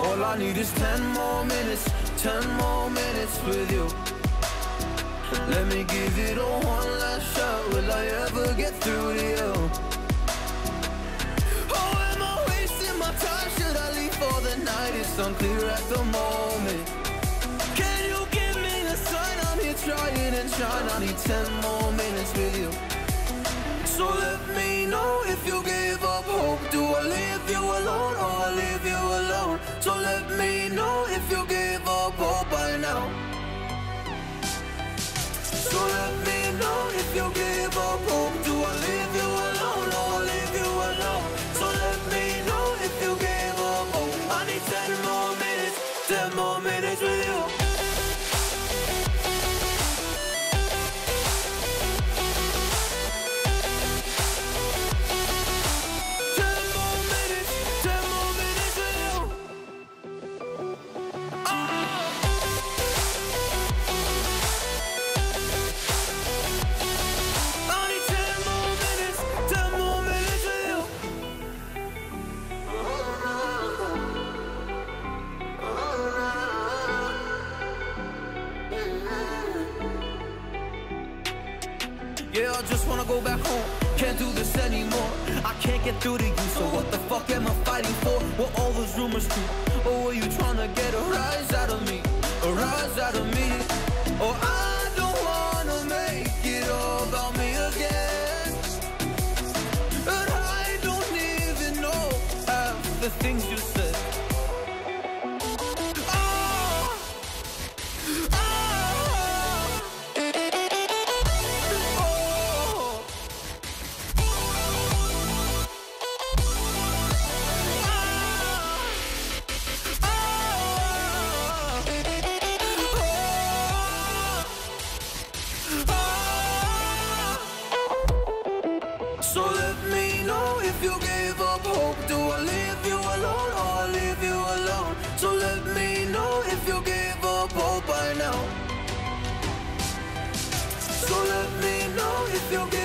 All I need is 10 more minutes, 10 more minutes with you. Let me give it all one last shot. Will I ever get through to you? Oh, am I wasting my time? Should I leave for the night? It's unclear at the moment. Can you give me a sign? I'm here trying and trying. I need 10 more minutes with you. So let me know if you gave up hope. Do I leave you alone or I leave you alone? So let me know if you gave up hope by now. So let me know if you gave up hope. Do I leave you alone or I leave you alone? So let me know if you gave up hope. I need 10 more minutes, 10 more minutes with you. Yeah, I just wanna go back home, can't do this anymore. I can't get through to you, so what the fuck am I fighting for? What all those rumors do? Or were you tryna get a rise out of me? A rise out of me? Or I don't wanna make it all about me again. And I don't even know half the things you said. So let me know if you gave up hope. Do I leave you alone or I leave you alone? So let me know if you gave up hope by now. So let me know if you gave up hope.